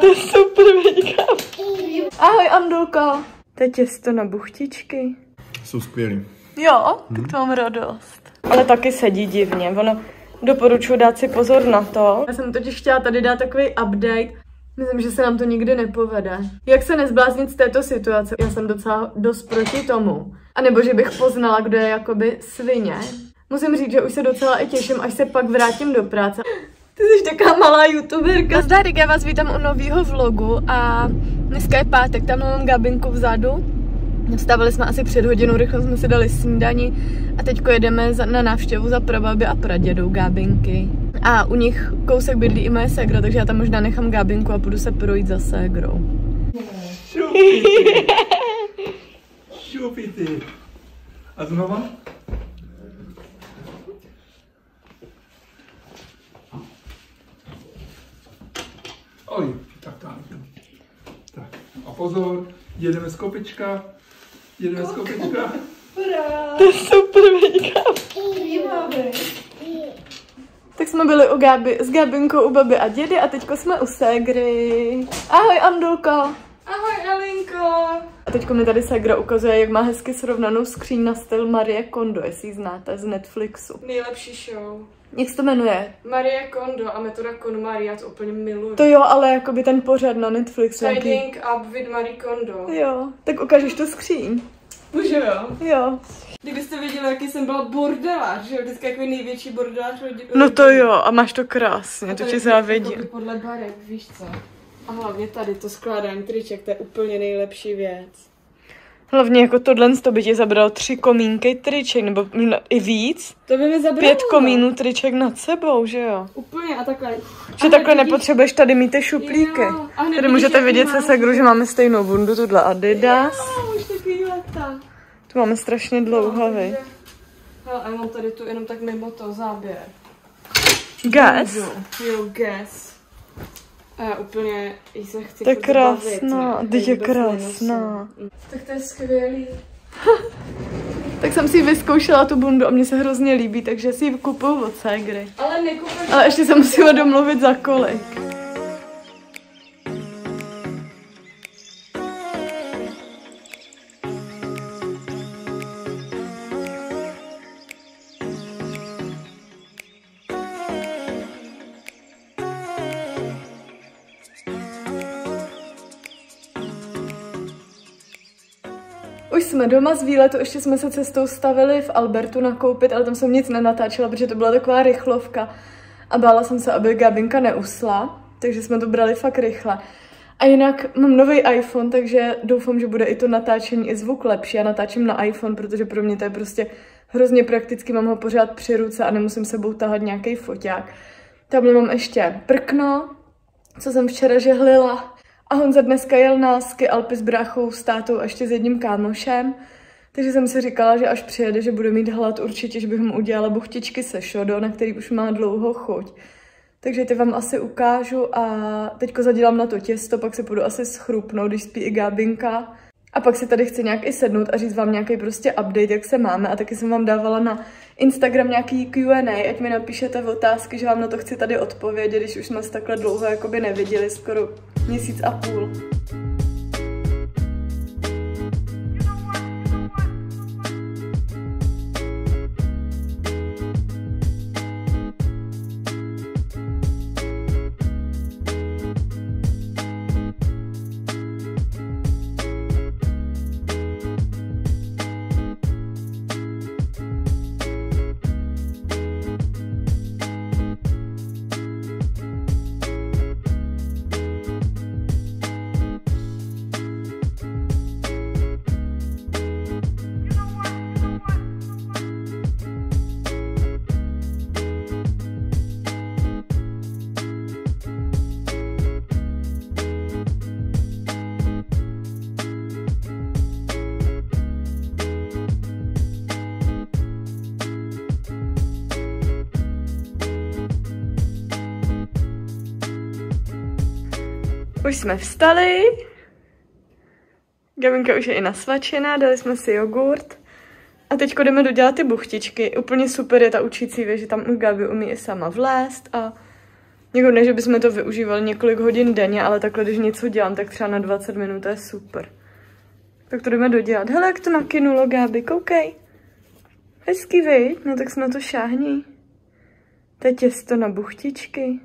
To je super, vidíka. Ahoj, Andulko. To je těsto na buchtičky. Jsou skvělý. Jo, tak to mám radost. Ale taky sedí divně, ono doporučuji dát si pozor na to. Já jsem totiž chtěla tady dát takový update. Myslím, že se nám to nikdy nepovede. Jak se nezbláznit z této situace? Já jsem docela dost proti tomu. A nebo že bych poznala, kdo je jakoby svině. Musím říct, že už se docela i těším, až se pak vrátím do práce. Ty jsi taková malá youtuberka. Zdarek, já vás vítám u nového vlogu a dneska je pátek, tam mám Gabinku vzadu. Vstávali jsme asi před hodinou, rychle jsme si dali snídani a teďko jedeme na návštěvu za prababi a pradědou Gábinky. A u nich kousek bydlí i moje ségra, takže já tam možná nechám Gábinku a půjdu se projít za ségrou. Šupity! A znova? Oj, tak. A pozor, jedeme z kopečka. Jedeme z kopečka. To je super, vidíka. Tak jsme byli s Gabinkou u babi a dědy a teďko jsme u ségry. Ahoj, Andulko. Ahoj, Elinko. A teďko mi tady ségra ukazuje, jak má hezky srovnanou skříň na styl Marie Kondo, jestli ji znáte z Netflixu. Nejlepší show. Jak se to jmenuje? Marie Kondo a metoda KonMari, já to úplně miluji. To jo, ale jakoby ten pořad na Netflixu. Tidying up with Marie Kondo. Jo, tak ukážeš to skříň. Může jo? Jo. Kdybyste viděli, jaký jsem byla bordelář, že jo? Vždycky takový největší bordelář rodiny. No to jo, a máš to krásně, to ti závidím. Podle barek, víš co? A hlavně tady to skládání triček, to je úplně nejlepší věc. Hlavně jako tohle to by ti zabralo 3 komínky triček, nebo i víc. To by mi zabralo. 5 komínů triček nad sebou, že jo? Úplně a takhle. Že takhle nepotřebuješ tady mít ty šuplíky. Jo, tady můžete vidět se segru, že máme stejnou bundu, tuhle Adidas. Jo, už takový leta. Tu máme strašně dlouhavý. Hele, a mám tady tu jenom tak mimo to záběr. Guess? Jo, guess. Úplně jí se chci bavit. To je krásná, teď je krásná. Tak to je skvělý. Tak jsem si vyzkoušela tu bundu a mně se hrozně líbí, takže si ji kupuju od ségry. Ale nekupuješ. Ale ještě se musíme domluvit za kolik. Už jsme doma z výletu, ještě jsme se cestou stavili v Albertu nakoupit, ale tam jsem nic nenatáčela, protože to byla taková rychlovka a bála jsem se, aby Gabinka neusla, takže jsme to brali fakt rychle. A jinak mám nový iPhone, takže doufám, že bude i to natáčení i zvuk lepší. Já natáčím na iPhone, protože pro mě to je prostě hrozně prakticky, mám ho pořád při ruce a nemusím sebou tahat nějaký foťák. Tamhle mám ještě prkno, co jsem včera žehlila. A Honza dneska jel na ski Alpy s bráchou, s tátou a ještě s jedním kámošem. Takže jsem si říkala, že až přijede, že bude mít hlad určitě, že bych mu udělala buchtičky se šodo, na který už má dlouho chuť. Takže ty vám asi ukážu a teďko zadělám na to těsto, pak se půjdu asi schrupnout, když spí i Gábinka. A pak si tady chci nějak i sednout a říct vám nějaký prostě update, jak se máme. A taky jsem vám dávala na Instagram nějaký Q&A, ať mi napíšete otázky, že vám na to chci tady odpovědět, když už jsme se takhle dlouho jakoby neviděli, skoro měsíc a půl. Už jsme vstali, Gabinka už je i nasvačená, dali jsme si jogurt a teď jdeme dodělat ty buchtičky. Úplně super je ta učící věc, že tam už Gabi umí i sama vlézt a Jako ne, že bychom to využívali několik hodin denně, ale takhle, když něco dělám, tak třeba na 20 minut, to je super. Tak to jdeme dodělat. Hele, jak to nakynulo, Gábi, koukej. Hezký, viď? No tak se na to šáhni. To je těsto na buchtičky.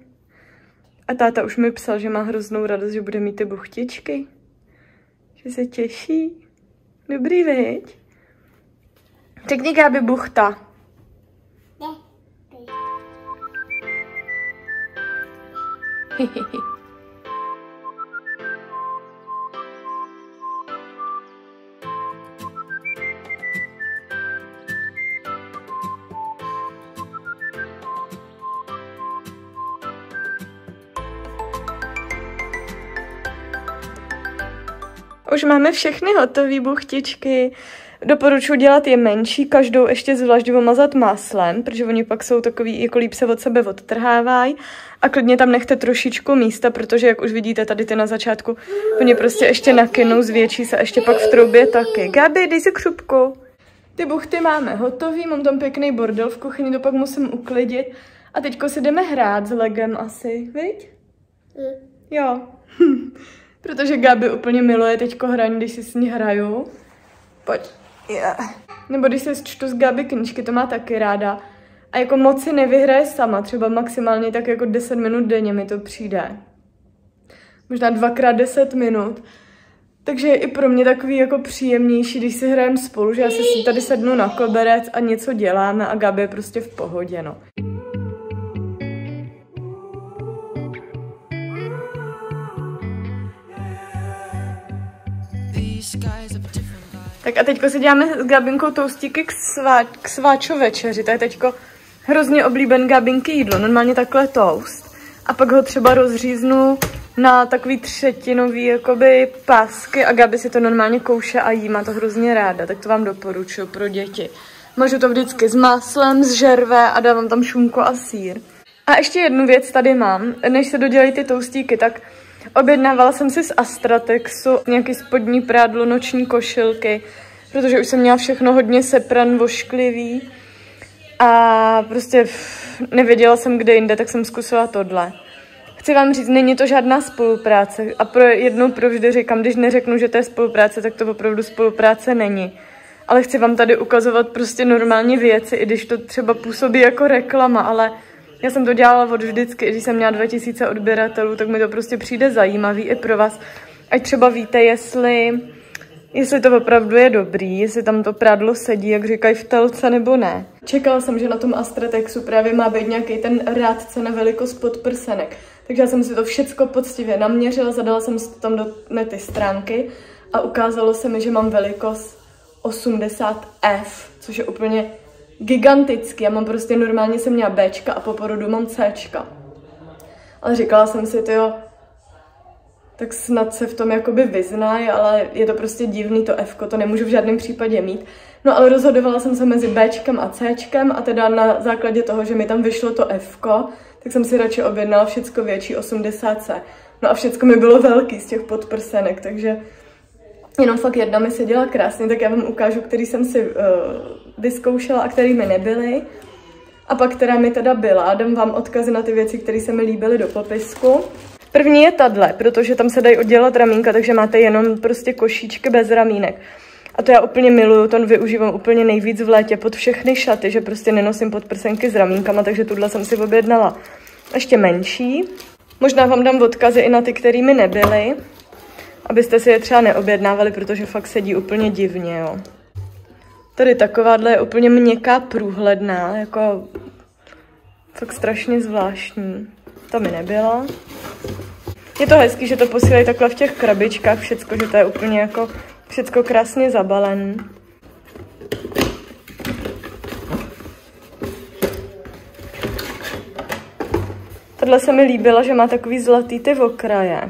A táta už mi psal, že má hroznou radost, že bude mít ty buchtičky. Že se těší. Dobrý, viď? Řekni, Gábi, buchta. Už máme všechny hotové buchtičky. Doporučuji dělat je menší, každou ještě zvlášť omazat máslem, protože oni pak jsou takový, jako líp se od sebe odtrhávají. A klidně tam nechte trošičku místa, protože jak už vidíte tady ty na začátku, oni prostě ještě nakynou, zvětší se ještě pak v troubě taky. Gabi, dej si křupku. Ty buchty máme hotový, mám tam pěkný bordel v kuchyni, to pak musím uklidit. A teďko si jdeme hrát s legem asi, viď? Jo. Protože Gabi úplně miluje teďko hraní, když si s ní hraju. Pojď. Yeah. Nebo když se čtu z Gabi knížky, to má taky ráda. A jako moc si nevyhraje sama, třeba maximálně tak jako 10 minut denně mi to přijde. Možná 2x 10 minut. Takže je i pro mě takový jako příjemnější, když si hrajeme spolu, že já si tady sednu na koberec a něco děláme a Gabi je prostě v pohodě, no. Tak a teďko si děláme s Gabinkou toustíky k sváčo večeři. To je teďko hrozně oblíben Gabinky jídlo. Normálně takhle toast. A pak ho třeba rozříznu na takový třetinový jakoby pásky a Gabi si to normálně kouše a jí, má to hrozně ráda. Tak to vám doporučuji pro děti. Mažu to vždycky s máslem, s žerve a dávám tam šunku a sýr. A ještě jednu věc tady mám. Než se dodělají ty toustíky, tak objednávala jsem si z Astratexu nějaký spodní prádlo, noční košilky, protože už jsem měla všechno hodně sepran, vošklivý a prostě nevěděla jsem, kde jinde, tak jsem zkusila tohle. Chci vám říct, není to žádná spolupráce a pro jednou provždy říkám, když neřeknu, že to je spolupráce, tak to opravdu spolupráce není. Ale chci vám tady ukazovat prostě normální věci, i když to třeba působí jako reklama, ale já jsem to dělala od vždycky, když jsem měla 2000 odběratelů, tak mi to prostě přijde zajímavý i pro vás. Ať třeba víte, jestli to opravdu je dobrý, jestli tam to prádlo sedí, jak říkají v telce, nebo ne. Čekala jsem, že na tom Astratexu právě má být nějaký ten rádce na velikost podprsenek. Takže já jsem si to všecko poctivě naměřila, zadala jsem si to tam do ty stránky a ukázalo se mi, že mám velikost 80F, což je úplně gigantický, já mám prostě normálně jsem měla Bčka a po porodu mám Cčka. Ale říkala jsem si, tyjo, tak snad se v tom jakoby vyznají, ale je to prostě divný to Fko, to nemůžu v žádném případě mít. No ale rozhodovala jsem se mezi Bčkem a Cčkem a teda na základě toho, že mi tam vyšlo to Fko, tak jsem si radši objednala všecko větší 80C. No a všecko mi bylo velký z těch podprsenek, takže jenom fakt jedna mi seděla krásně, tak já vám ukážu, který jsem si vyzkoušela a který mi nebyly. A pak která mi teda byla. Dám vám odkazy na ty věci, které se mi líbily do popisku. První je tadle, protože tam se dají oddělat ramínka, takže máte jenom prostě košíčky bez ramínek. A to já úplně miluju, to využívám úplně nejvíc v létě pod všechny šaty, že prostě nenosím podprsenky s ramínkama, takže tuhle jsem si objednala ještě menší. Možná vám dám odkazy i na ty, které mi nebyly, abyste si je třeba neobjednávali, protože fakt sedí úplně divně, jo. Tady takováhle je úplně měkká, průhledná, jako fakt strašně zvláštní. To mi nebylo. Je to hezký, že to posílají takhle v těch krabičkách všecko, že to je úplně jako všecko krásně zabalené. Tahle se mi líbila, že má takový zlatý ty okraje.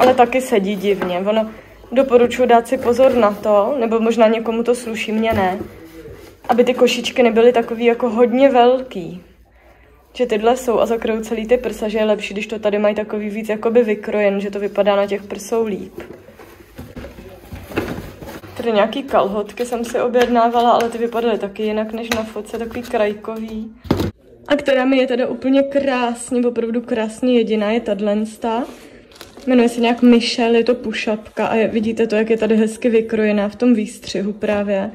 Ale taky sedí divně. Ono doporučuji dát si pozor na to, nebo možná někomu to sluší, mě ne, aby ty košičky nebyly takový jako hodně velký. Že tyhle jsou a zakryjou celý ty prsa, že je lepší, když to tady mají takový víc jakoby vykrojen, že to vypadá na těch prsou líp. Tady nějaký kalhotky jsem si objednávala, ale ty vypadaly taky jinak než na fotce, takový krajkový. a která mi je teda úplně krásně, opravdu krásně jediná, je tadlensta. Jmenuje se nějak Michal, je to pušapka a je, vidíte to, jak je tady hezky vykrojená v tom výstřihu právě.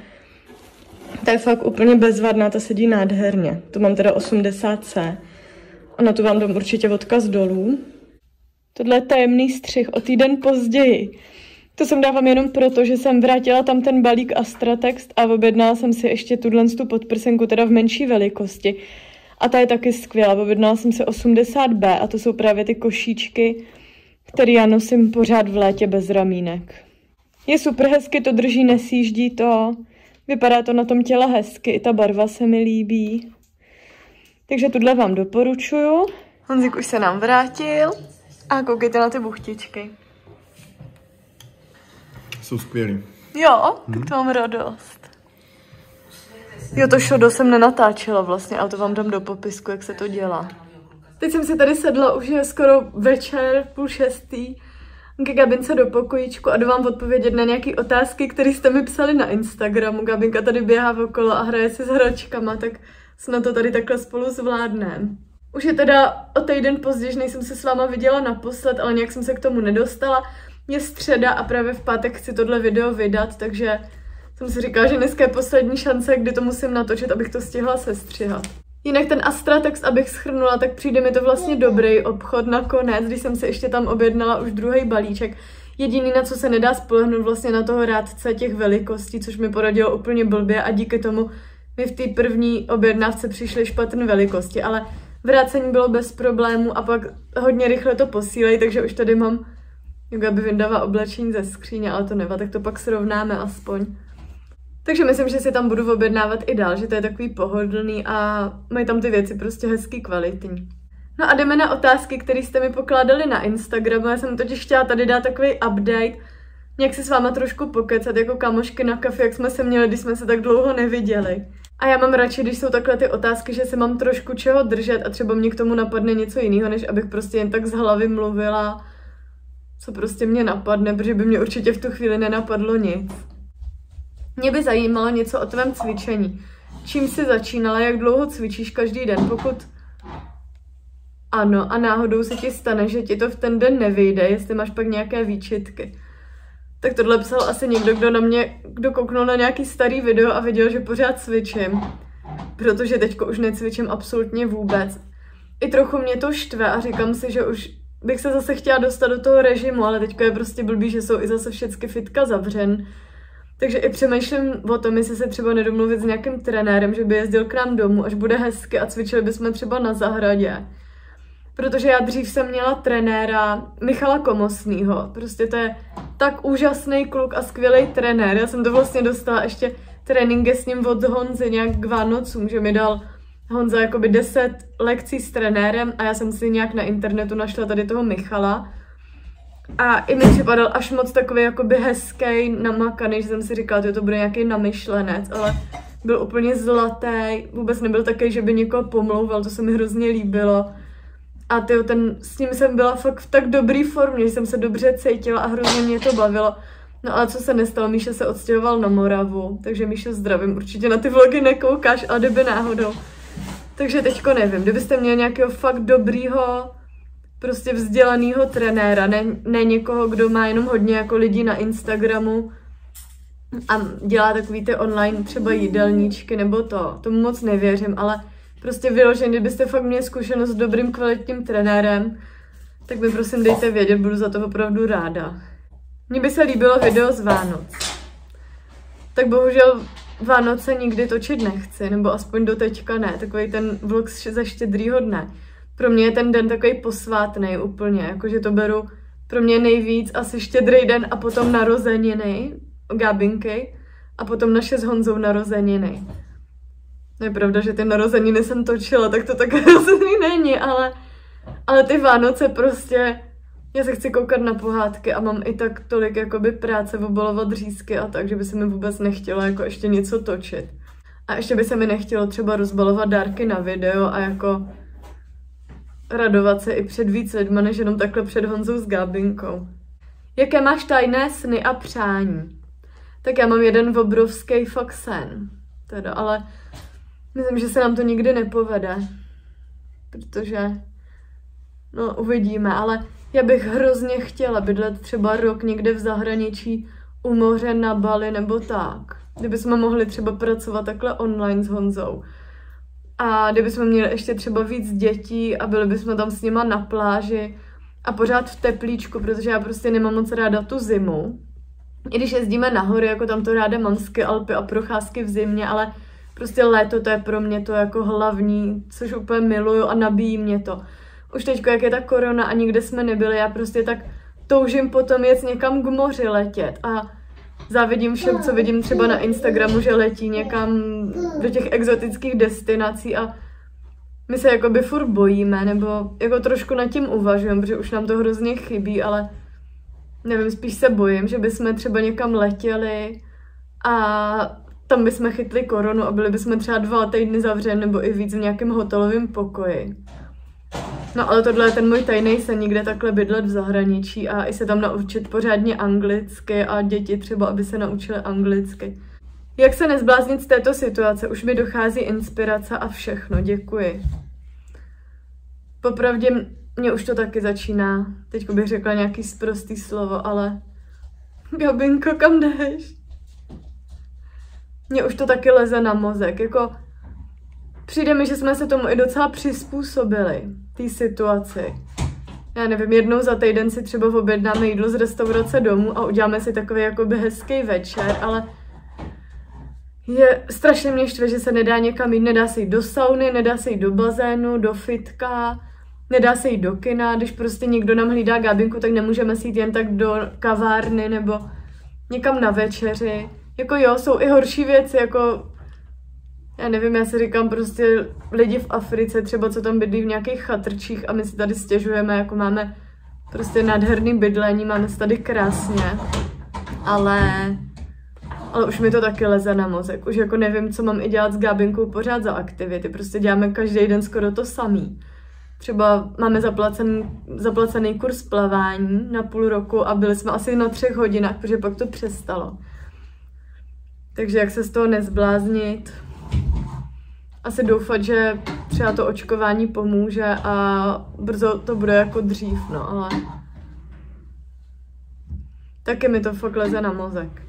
Ta je fakt úplně bezvadná, ta sedí nádherně. To mám teda 80C. A na tu vám dám určitě odkaz dolů. Tohle je tajemný střih o týden později. To jsem dávám jenom proto, že jsem vrátila tam ten balík Astratex a objednala jsem si ještě tuhle podprsenku, teda v menší velikosti. A ta je taky skvělá. Objednala jsem si 80B a to jsou právě ty košíčky, které já nosím pořád v létě bez ramínek. Je super hezky, to drží, nesjíždí to. Vypadá to na tom těle hezky, i ta barva se mi líbí. Takže tuhle vám doporučuju. Honzik už se nám vrátil a koukejte na ty buchtičky. Jsou skvělý. Jo, tak to mám radost. Jo, to šodo jsem nenatáčela vlastně, ale to vám dám do popisku, jak se to dělá. Teď jsem si tady sedla, už je skoro večer, 5:30. Ke Gabince do pokojíčku a jdu vám odpovědět na nějaké otázky, které jste mi psali na Instagramu. Gabinka tady běhá okolo a hraje si s hračkama, tak snad to tady takhle spolu zvládneme. Už je teda o týden později, než jsem se s váma viděla naposled, ale nějak jsem se k tomu nedostala. Je středa a právě v pátek chci tohle video vydat, takže jsem si říkala, že dneska je poslední šance, kdy to musím natočit, abych to stihla sestřihat. Jinak ten Astratex, abych schrnula, tak přijde mi to vlastně dobrý obchod nakonec, když jsem si ještě tam objednala už druhý balíček. Jediný, na co se nedá spolehnout, vlastně na toho rádce těch velikostí, což mi poradilo úplně blbě a díky tomu mi v té první objednávce přišly špatné velikosti, ale vrácení bylo bez problému a pak hodně rychle to posílej, takže už tady mám, jak by vyndává oblečení ze skříně, ale to nevadí, tak to pak srovnáme aspoň. Takže myslím, že si tam budu objednávat i dál, že to je takový pohodlný a mají tam ty věci prostě hezky kvalitní. No a jdeme na otázky, které jste mi pokládali na Instagramu. Já jsem totiž chtěla tady dát takový update, nějak si s váma trošku pokecat jako kamošky na kafe, jak jsme se měli, když jsme se tak dlouho neviděli. A já mám radši, když jsou takhle ty otázky, že se mám trošku čeho držet a třeba mě k tomu napadne něco jiného, než abych prostě jen tak z hlavy mluvila, co prostě mě napadne, protože by mě určitě v tu chvíli nenapadlo nic. Mě by zajímalo něco o tvém cvičení. Čím jsi začínala, jak dlouho cvičíš každý den, pokud ano a náhodou se ti stane, že ti to v ten den nevyjde, jestli máš pak nějaké výčitky. Tak tohle psal asi někdo, kdo na mě, kdo kouknul na nějaký starý video a viděl, že pořád cvičím, protože teďko už necvičím absolutně vůbec. I trochu mě to štve a říkám si, že už bych se zase chtěla dostat do toho režimu, ale teďko je prostě blbý, že jsou i zase všechny fitka zavřen. Takže i přemýšlím o tom, jestli se třeba nedomluvit s nějakým trenérem, že by jezdil k nám domů, až bude hezky a cvičili bychom třeba na zahradě. Protože já dřív jsem měla trenéra Michala Komosnýho. Prostě to je tak úžasný kluk a skvělý trenér. Já jsem to vlastně dostala ještě tréninky s ním od Honzy nějak k Vánocům, že mi dal Honza jakoby 10 lekcí s trenérem a já jsem si nějak na internetu našla tady toho Michala. A i mi připadal až moc takový jakoby hezký, namakaný, že jsem si říkala, že to bude nějaký namyšlenec, ale byl úplně zlatý, vůbec nebyl takový, že by někoho pomlouval, to se mi hrozně líbilo. A tyjo, s ním jsem byla fakt v tak dobrý formě, že jsem se dobře cítila a hrozně mě to bavilo. No ale co se nestalo, Míša se odstěhoval na Moravu, takže Míša, zdravím, určitě na ty vlogy nekoukáš, ale kdyby náhodou. Takže teďko nevím, kdybyste měli nějakého fakt dobrýho, prostě vzdělanýho trenéra, ne někoho, kdo má jenom hodně jako lidí na Instagramu a dělá takový ty online třeba jídelníčky nebo to, tomu moc nevěřím, ale prostě vyloženě, kdybyste fakt měli zkušenost s dobrým kvalitním trenérem, tak mi prosím dejte vědět, budu za to opravdu ráda. Mně by se líbilo video z Vánoc. Tak bohužel Vánoce nikdy točit nechci, nebo aspoň do teďka ne, takový ten vlog ze Štědrýho dne. Pro mě je ten den takový posvátný úplně, jakože to beru pro mě nejvíc asi Štědrý den a potom narozeniny Gábinky a potom naše s Honzou narozeniny. No je pravda, že ty narozeniny jsem točila, tak to takové narozeniny není, ale ty Vánoce prostě, já se chci koukat na pohádky a mám i tak tolik jakoby práce obalovat řízky a tak, že by se mi vůbec nechtělo jako ještě něco točit. A ještě by se mi nechtělo třeba rozbalovat dárky na video a jako radovat se i před víc lidma, než jenom takhle před Honzou s Gábinkou. Jaké máš tajné sny a přání? Tak já mám jeden obrovský fakt sen. Teda, ale myslím, že se nám to nikdy nepovede. protože no uvidíme, ale já bych hrozně chtěla bydlet třeba rok někde v zahraničí u moře na Bali nebo tak. Kdybychom mohli třeba pracovat takhle online s Honzou. A kdybychom měli ještě třeba víc dětí a byli bychom tam s nima na pláži a pořád v teplíčku, protože já prostě nemám moc ráda tu zimu. I když jezdíme nahoru, jako tam to ráda mám sky, Alpy a procházky v zimě, ale prostě léto to je pro mě to jako hlavní, což úplně miluju a nabíjí mě to. Už teďko, jak je ta korona a nikde jsme nebyli, já prostě tak toužím potom jet někam k moři letět a závidím všem, co vidím třeba na Instagramu, že letí někam do těch exotických destinací a my se jakoby furt bojíme, nebo jako trošku nad tím uvažujeme, protože už nám to hrozně chybí, ale nevím, spíš se bojím, že bychom třeba někam letěli a tam bychom chytli koronu a byli bychom třeba 2 týdny zavřeni nebo i víc v nějakém hotelovém pokoji. No ale tohle je ten můj tajný sen, někde takhle bydlet v zahraničí a i se tam naučit pořádně anglicky a děti třeba, aby se naučily anglicky. Jak se nezbláznit z této situace? Už mi dochází inspirace a všechno, děkuji. Popravdě mě už to taky začíná. Teď bych řekla nějaký sprostý slovo, ale... Gabinko, kam jdeš? Mně už to taky leze na mozek, jako... Přijde mi, že jsme se tomu i docela přizpůsobili, té situaci. Já nevím, jednou za týden si třeba objednáme jídlo z restaurace domů a uděláme si takový jakoby hezký večer, ale je strašně mě štve, že se nedá někam jít, nedá se jít do sauny, nedá se jít do bazénu, do fitka, nedá se jít do kina, když prostě někdo nám hlídá Gábinku, tak nemůžeme si jít jen tak do kavárny nebo někam na večeři. Jako jo, jsou i horší věci, jako... Já nevím, já si říkám prostě lidi v Africe, třeba co tam bydlí v nějakých chatrčích a my si tady stěžujeme, jako máme prostě nádherný bydlení, máme se tady krásně, ale už mi to taky leze na mozek, už jako nevím, co mám i dělat s Gábinkou pořád za aktivity, prostě děláme každý den skoro to samý. Třeba máme zaplacený kurz plavání na půl roku a byli jsme asi na 3 hodinách, protože pak to přestalo. Takže jak se z toho nezbláznit? Asi doufat, že třeba to očkování pomůže a brzo to bude jako dřív, no, ale taky mi to fakt leze na mozek.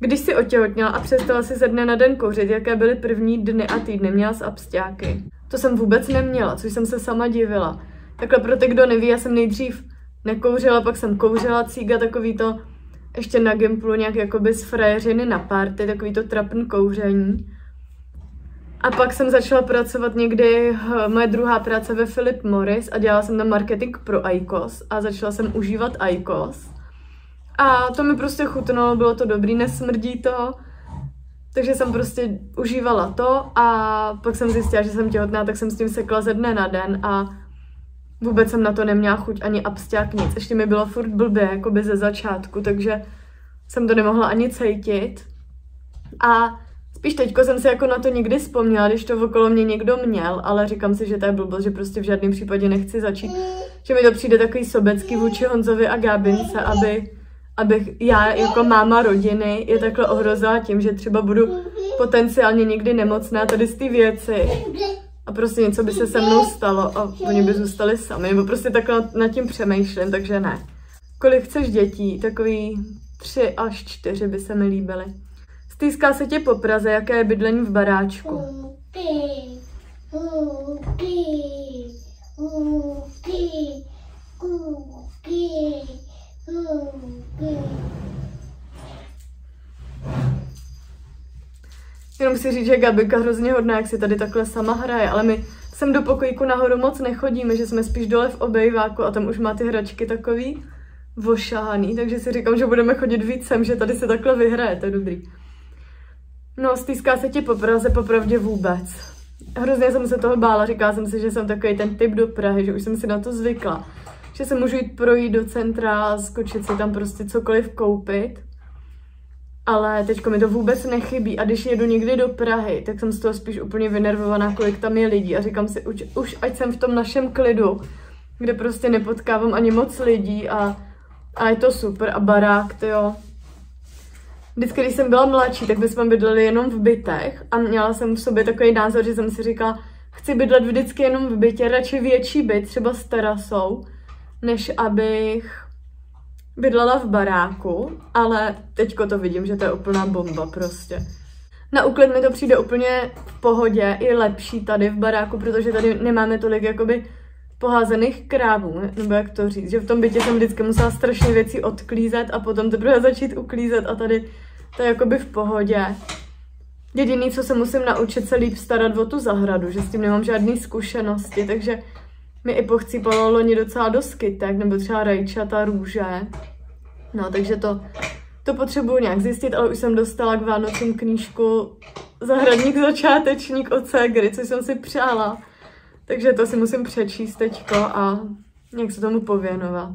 Když jsi otěhotněla a přestala si ze dne na den kouřit, jaké byly první dny a týdny, měla jsi absťáky? To jsem vůbec neměla, což jsem se sama divila. Takhle pro ty, kdo neví, já jsem nejdřív nekouřila, pak jsem kouřila cíga, takový to ještě na Gimplu nějak jakoby z frajeřiny na párty, takový to trapný kouření. A pak jsem začala pracovat někdy, moje druhá práce ve Philip Morris a dělala jsem tam marketing pro IQOS a začala jsem užívat IQOS. A to mi prostě chutnalo, bylo to dobrý, nesmrdí to, takže jsem prostě užívala to a pak jsem zjistila, že jsem těhotná, tak jsem s tím sekla ze dne na den a vůbec jsem na to neměla chuť ani absťák nic, ještě mi bylo furt blbě, jakoby ze začátku, takže jsem to nemohla ani cejtit. A spíš teďko jsem se jako na to nikdy vzpomněla, když to okolo mě někdo měl, ale říkám si, že to je blbost, že prostě v žádném případě nechci začít. Že mi to přijde takový sobecký vůči Honzovi a Gábince, abych já jako máma rodiny je takhle ohrozila tím, že třeba budu potenciálně někdy nemocná tady z ty věci. A prostě něco by se se mnou stalo a oni by zůstali sami, nebo prostě takhle nad tím přemýšlím, takže ne. Kolik chceš dětí? Takový 3 až 4 by se mi líbily. Stýská se tě po Praze, jaké je bydlení v baráčku? Jenom si říct, že Gabika hrozně hodná, jak si tady takhle sama hraje, ale my sem do pokojíku nahoru moc nechodíme, že jsme spíš dole v obejváku a tam už má ty hračky takový vošáhaný, takže si říkám, že budeme chodit víc sem, že tady se takhle vyhraje, to je dobrý. No, stýská se ti po Praze, popravdě vůbec. Hrozně jsem se toho bála, říkala jsem si, že jsem takový ten typ do Prahy, že už jsem si na to zvykla. Že se můžu jít projít do centra, skočit si tam prostě cokoliv koupit. Ale teďko mi to vůbec nechybí a když jedu někdy do Prahy, tak jsem z toho spíš úplně vynervovaná, kolik tam je lidí. A říkám si, už ať jsem v tom našem klidu, kde prostě nepotkávám ani moc lidí a je to super a barák, to jo. Vždycky, když jsem byla mladší, tak my jsme bydleli jenom v bytech a měla jsem v sobě takový názor, že jsem si říkala, chci bydlet vždycky jenom v bytě, radši větší byt, třeba s terasou, než abych bydlela v baráku, ale teďko to vidím, že to je úplná bomba prostě. Na úklid mi to přijde úplně v pohodě, i lepší tady v baráku, protože tady nemáme tolik jakoby poházených krávů, nebo jak to říct, že v tom bytě jsem vždycky musela strašně věcí odklízet a potom teprve začít uklízet a tady to je jakoby v pohodě. Jediný, co se musím naučit, se líp starat o tu zahradu, že s tím nemám žádný zkušenosti, takže mi i pochcípalo loni docela do skytek, nebo třeba rajčata, růže. No, takže to potřebuju nějak zjistit, ale už jsem dostala k Vánocům knížku Zahradník začátečník od ségry, což jsem si přála. Takže to si musím přečíst teďko a nějak se tomu pověnovat.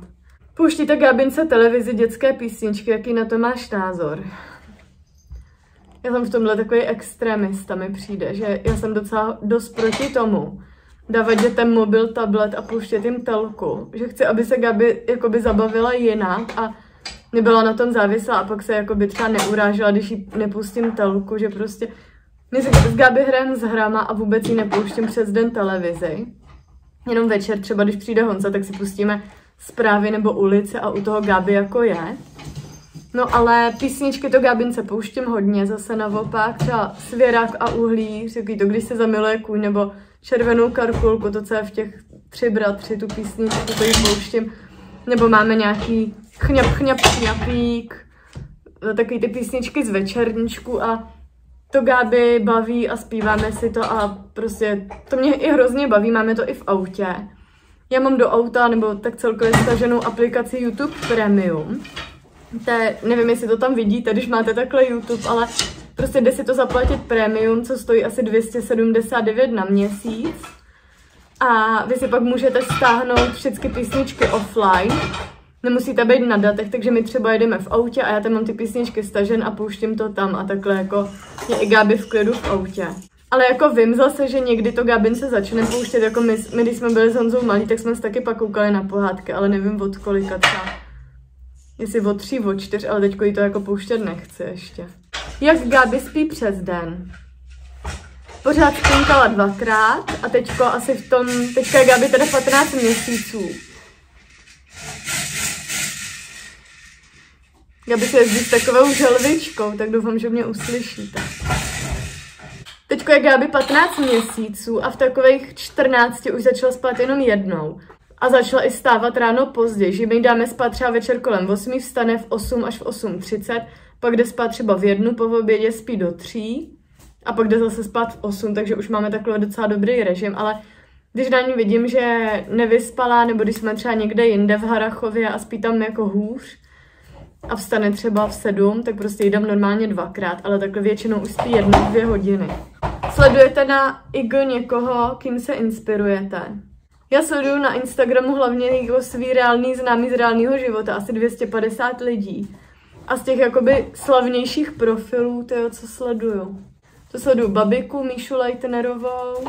Pouštíte Gábince televizi dětské písničky, jaký na to máš názor? Já jsem v tomhle takový extremista, mi přijde, že já jsem docela dost proti tomu dávat dětem mobil, tablet a pouštět jim telku. Že chci, aby se Gabi jakoby zabavila jinak a nebyla na tom závislá a pak se jakoby třeba neurážela, když jí nepustím telku, že prostě my se s Gabi hrajeme s hrama a vůbec jí nepouštím přes den televizi. Jenom večer třeba, když přijde Honza, tak si pustíme Zprávy nebo Ulice a u toho Gabi jako je. No ale písničky to Gábince pouštím hodně, zase naopak, třeba Svěrak a uhlí, řekli to, když se zamiluje kůň, nebo Červenou Karkulku, to co je v těch Tři bratři, tu písničku, to ji pouštím, nebo máme nějaký chňap chňapík, takový ty písničky z večerníčku a to Gáby baví a zpíváme si to a prostě to mě i hrozně baví, máme to i v autě. Já mám do auta, nebo tak celkově staženou aplikaci YouTube Premium. Nevím, jestli to tam vidíte, když máte takhle YouTube, ale prostě jde si to zaplatit premium, co stojí asi 279 na měsíc. A vy si pak můžete stáhnout všechny písničky offline. Nemusíte být na datech, takže my třeba jedeme v autě a já tam mám ty písničky stažen a pouštím to tam a takhle jako je i Gáby v klidu v autě. Ale jako vím zase, že někdy to Gábince začne pouštět, jako my když jsme byli s Honzou malí, tak jsme se taky pak koukali na pohádky, ale nevím od kolika třeba. Jestli od 3, od 4, ale teďko jí to jako pouštět nechci ještě. Jak Gáby spí přes den? Pořád spinkala dvakrát a teďko asi v tom, teďka je Gáby teda 15 měsíců. Gáby se jezdí s takovou želvičkou, tak doufám, že mě uslyšíte. Teďko je Gáby 15 měsíců a v takových 14 už začala spát jenom jednou. A začala i stávat ráno později, že my dáme spát třeba večer kolem 8, vstane v 8 až v 8:30, pak jde spát třeba v 1, po obědě spí do 3 a pak jde zase spát v 8, takže už máme takhle docela dobrý režim, ale když na ní vidím, že nevyspala, nebo když jsme třeba někde jinde v Harachově a spí tam jako hůř a vstane třeba v 7, tak prostě jí dám normálně dvakrát, ale takhle většinou už spí 1-2 hodiny. Sledujete na IGO někoho, kým se inspirujete? Já sleduju na Instagramu hlavně jako svý reální známý z reálného života, asi 250 lidí. A z těch jakoby slavnějších profilů, to je, co sleduju. To sleduju Babiku Míšu Leitnerovou,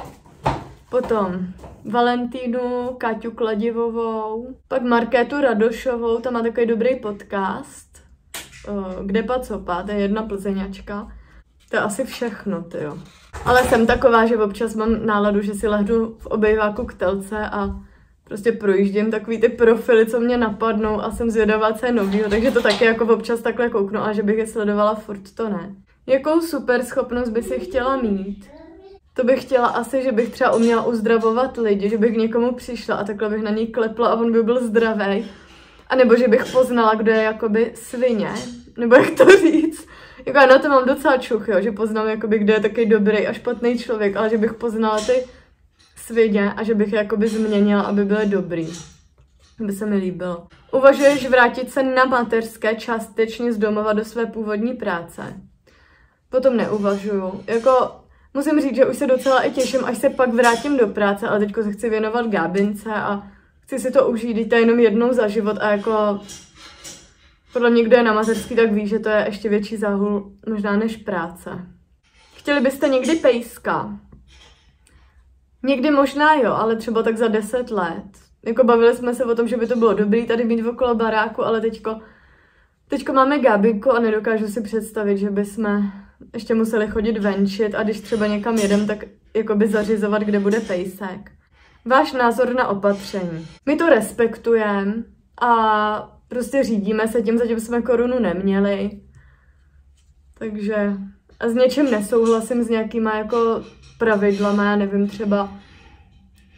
potom Valentínu, Káťu Kladivovou, pak Markétu Radošovou, ta má takový dobrý podcast, Kdepacopa, to je jedna plzeňačka. To je asi všechno, tyjo. Ale jsem taková, že občas mám náladu, že si lehnu v obejváku k telce a prostě projíždím takový ty profily, co mě napadnou a jsem zvědavá, co je novýho, takže to taky jako občas takhle kouknu, a že bych je sledovala furt, to ne. Jakou super schopnost by si chtěla mít? To bych chtěla asi, že bych třeba uměla uzdravovat lidi, že bych k někomu přišla a takhle bych na něj klepla a on by byl zdravý. A nebo že bych poznala, kdo je jakoby svině, nebo jak to říct. Jako já na to mám docela čuch, jo, že poznám, jakoby, kde je taky dobrý a špatný člověk, ale že bych poznala ty svině a že bych je jakoby změnila, aby byly dobrý. Aby se mi líbilo. Uvažuješ vrátit se na mateřské částečně z domova do své původní práce? Potom neuvažuju. Jako musím říct, že už se docela i těším, až se pak vrátím do práce, ale teďko se chci věnovat Gábince a chci si to užít, to je jenom jednou za život a jako... Podle mě, kdo je na mateřský, tak ví, že to je ještě větší záhul možná než práce. Chtěli byste někdy pejska? Někdy možná jo, ale třeba tak za 10 let. Jako bavili jsme se o tom, že by to bylo dobrý tady mít okolo baráku, ale teďko máme Gábinku a nedokážu si představit, že bychom ještě museli chodit venčit a když třeba někam jedem, tak jakoby zařizovat, kde bude pejsek. Váš názor na opatření. My to respektujeme a prostě řídíme se tím, zatím jsme korunu neměli. Takže a s něčím nesouhlasím, s nějakýma jako pravidlama, já nevím, třeba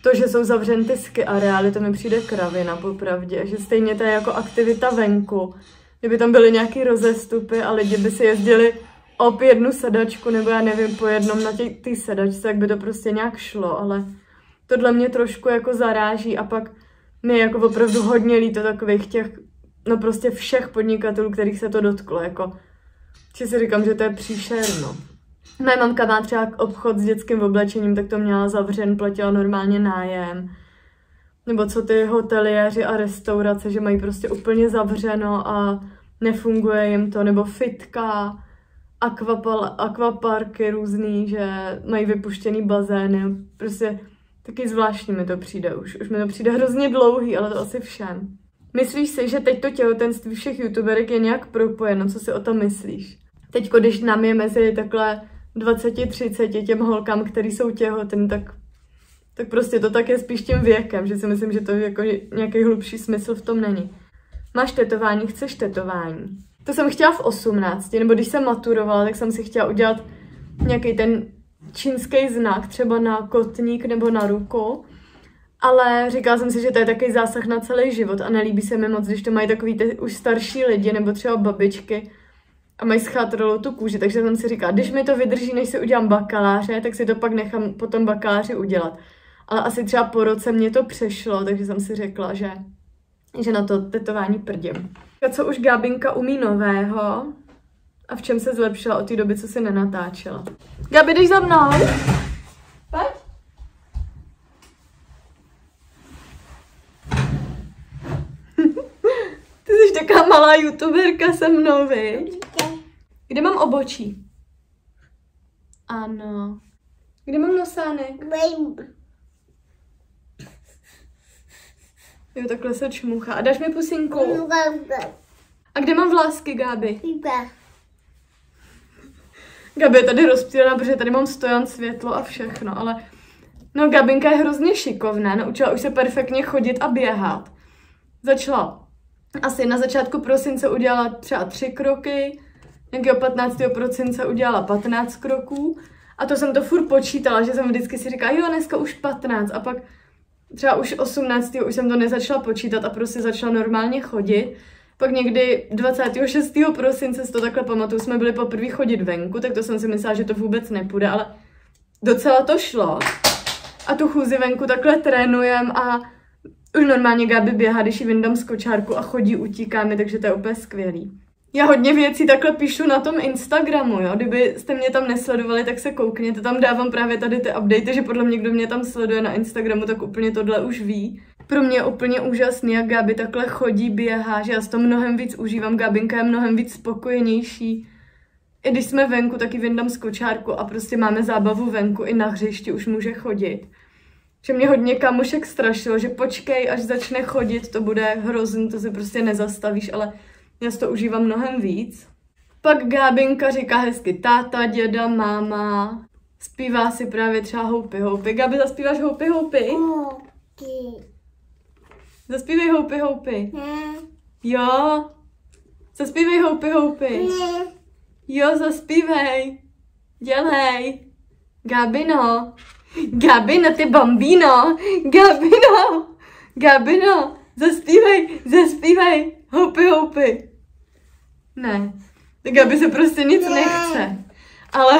to, že jsou zavřeny ty ski areály, to mi přijde kravina popravdě, že stejně to je jako aktivita venku. Kdyby tam byly nějaké rozestupy a lidi by si jezdili ob jednu sedačku, nebo já nevím, po jednom na té sedačce, tak by to prostě nějak šlo, ale tohle mě trošku jako zaráží a pak mě jako opravdu hodně líto takových těch, no prostě všech podnikatelů, kterých se to dotklo, jako či si říkám, že to je příšerno. Moje mamka má třeba obchod s dětským oblečením, tak to měla zavřen, platila normálně nájem. Nebo co ty hoteliéři a restaurace, že mají prostě úplně zavřeno a nefunguje jim to. Nebo fitka, akvaparky různý, že mají vypuštěný bazény. Prostě taky zvláštní mi to přijde už. Už mi to přijde hrozně dlouhý, ale to asi všem. Myslíš si, že teď to těhotenství všech youtuberek je nějak propojeno? Co si o tom myslíš? Teď, když nám je mezi takhle 20-30 těm holkám, který jsou těhoten, tak prostě to tak je spíš tím věkem, že si myslím, že to jako nějaký hlubší smysl v tom není. Máš tetování, chceš tetování. To jsem chtěla v 18, nebo když jsem maturovala, tak jsem si chtěla udělat nějaký ten čínský znak, třeba na kotník nebo na ruku. Ale říkala jsem si, že to je takový zásah na celý život a nelíbí se mi moc, když to mají takový ty už starší lidi nebo třeba babičky a mají schátrolou tu kůži, takže jsem si říkala, když mi to vydrží, než si udělám bakaláře, tak si to pak nechám potom bakaláři udělat. Ale asi třeba po roce mě to přešlo, takže jsem si řekla, že na to tetování prdím. A co už Gábinka umí nového a v čem se zlepšila od té doby, co si nenatáčela? Gabi, jdeš za mnou? Pojď. Ty jsi taková malá youtuberka se mnou, viď? Kde mám obočí? Ano. Kde mám nosánek? Jo, takhle se čmuchá. A dáš mi pusinku? A kde mám vlásky, Gábi? Gabi je tady rozptýlená, protože tady mám stojan, světlo a všechno, ale... No, Gabinka je hrozně šikovná, naučila už se perfektně chodit a běhat. Začala asi na začátku prosince udělala třeba 3 kroky, nějakého 15. prosince udělala 15 kroků a to jsem to furt počítala, že jsem vždycky si říkala, jo, dneska už 15 a pak třeba už 18. už jsem to nezačala počítat a prostě začala normálně chodit. Pak někdy 26. prosince, si to takhle pamatuju, jsme byli poprvé chodit venku, tak to jsem si myslela, že to vůbec nepůjde, ale docela to šlo. A tu chůzi venku takhle trénujem a už normálně Gabi běhá, když ji vyndám z kočárku a chodí, utíká mi, takže to je úplně skvělý. Já hodně věcí takhle píšu na tom Instagramu, jo, kdybyste mě tam nesledovali, tak se koukněte, tam dávám právě tady ty updaty, že podle mě, kdo mě tam sleduje na Instagramu, tak úplně tohle už ví. Pro mě je úplně úžasný, jak Gabi takhle chodí, běhá, že já si to mnohem víc užívám, Gabinka je mnohem víc spokojenější. I když jsme venku, tak ji vyndám z kočárku a prostě máme zábavu venku, i na hřišti už může chodit. Že mě hodně kamošek strašilo, že počkej, až začne chodit, to bude hrozný, to se prostě nezastavíš, ale já si to užívám mnohem víc. Pak Gábinka říká hezky táta, děda, máma. Zpívá si právě třeba houpy, houpy. Gabi, zaspíváš houpy, houpy? Zaspívej houpy, houpy. Jo. Zaspívej houpy, houpy. Jo, zaspívej. Dělej. Gabino. Gabino, ty bambino, Gabino, Gabino, zaspívej, zaspívej, houpy, houpy. Ne, tak Gabi se prostě nic nechce. Ale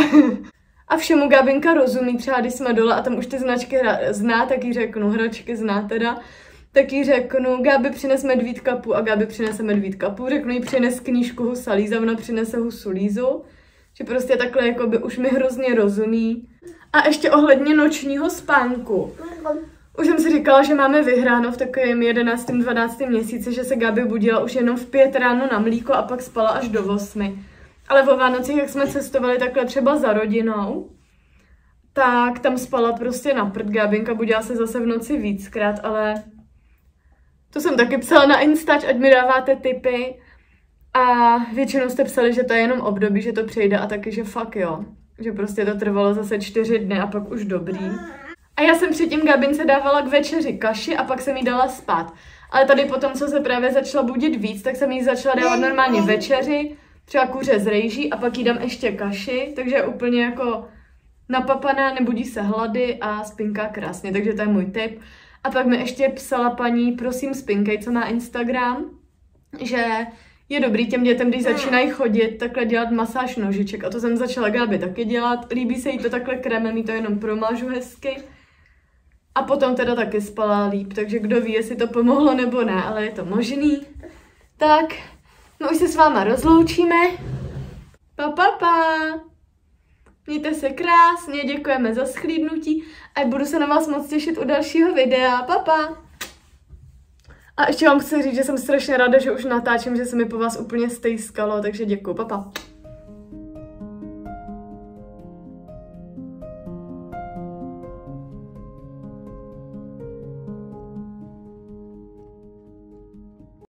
a všemu Gabinka rozumí, třeba když jsme dole a tam už ty značky zná, tak jí řeknu, hračky zná teda, tak jí řeknu, Gabi přines medvídkapu a Gabi přinese medvídkapu, řeknu jí přines knížku Husa Líza, ona přinese Husu Lízu. Že prostě takhle jakoby už mi hrozně rozumí. A ještě ohledně nočního spánku. Už jsem si říkala, že máme vyhráno v takovém 11. 12. měsíci, že se Gabi budila už jenom v 5 ráno na mlíko a pak spala až do 8. Ale o Vánocích, jak jsme cestovali takhle třeba za rodinou, tak tam spala prostě na prd. Gabinka budila se zase v noci víckrát, ale to jsem taky psala na Instač, ať mi dáváte tipy. A většinou jste psali, že to je jenom období, že to přejde a taky, že fakt jo. že prostě to trvalo zase 4 dny a pak už dobrý. A já jsem předtím Gabince dávala k večeři kaši a pak jsem jí dala spát. Ale tady potom, co se právě začala budit víc, tak jsem jí začala dávat normálně večeři, třeba kuře z rejží a pak jí dám ještě kaši, takže je úplně jako napapaná, nebudí se hlady a spinká krásně, takže to je můj tip. A pak mi ještě psala paní, prosím spinkej, co má Instagram, že je dobrý těm dětem, když začínají chodit, takhle dělat masáž nožiček. A to jsem začala Gábi taky dělat, líbí se jí to takhle krémem, jí to jenom promážu hezky. A potom teda taky spala líp, takže kdo ví, jestli to pomohlo nebo ne, ale je to možný. Tak, no už se s váma rozloučíme. Pa, pa, pa. Mějte se krásně, děkujeme za shlédnutí a budu se na vás moc těšit u dalšího videa. Pa, pa. A ještě vám chci říct, že jsem strašně ráda, že už natáčím, že se mi po vás úplně stejskalo, takže děkuju, pa, pa.